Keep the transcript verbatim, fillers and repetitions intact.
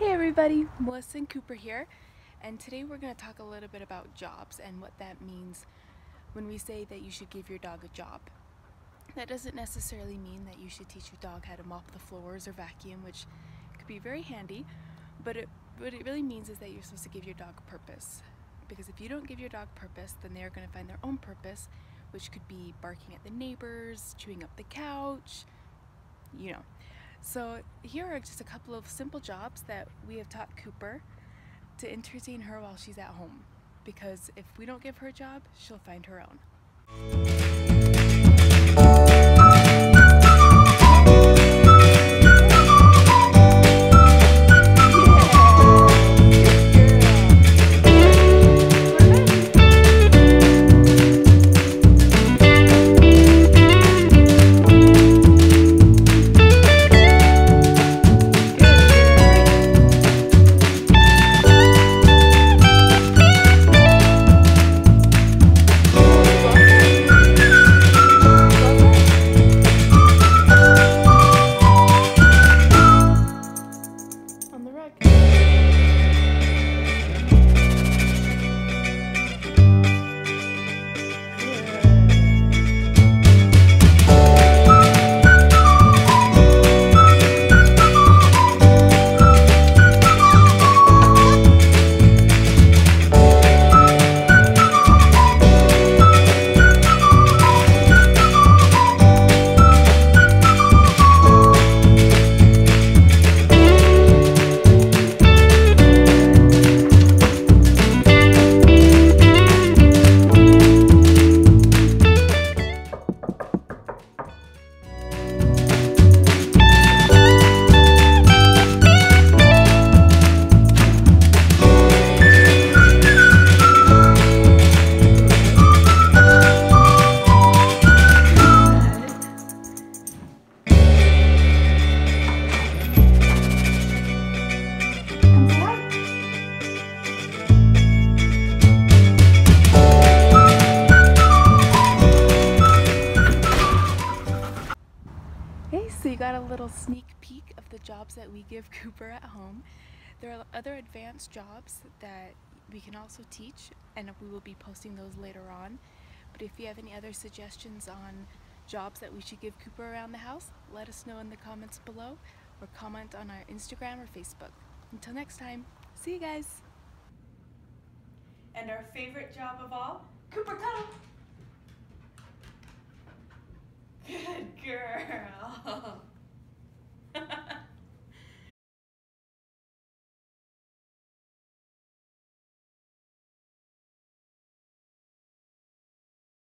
Hey everybody, Melissa and Cooper here, and today we're going to talk a little bit about jobs and what that means when we say that you should give your dog a job. That doesn't necessarily mean that you should teach your dog how to mop the floors or vacuum, which could be very handy, but it, what it really means is that you're supposed to give your dog purpose. Because if you don't give your dog purpose, then they're going to find their own purpose, which could be barking at the neighbors, chewing up the couch, you know. So here are just a couple of simple jobs that we have taught Cooper to entertain her while she's at home, because if we don't give her a job, she'll find her own. So you got a little sneak peek of the jobs that we give Cooper at home. There are other advanced jobs that we can also teach, and we will be posting those later on. But if you have any other suggestions on jobs that we should give Cooper around the house, let us know in the comments below or comment on our Instagram or Facebook. Until next time, see you guys! And our favorite job of all, Cooper cuddle! Good girl.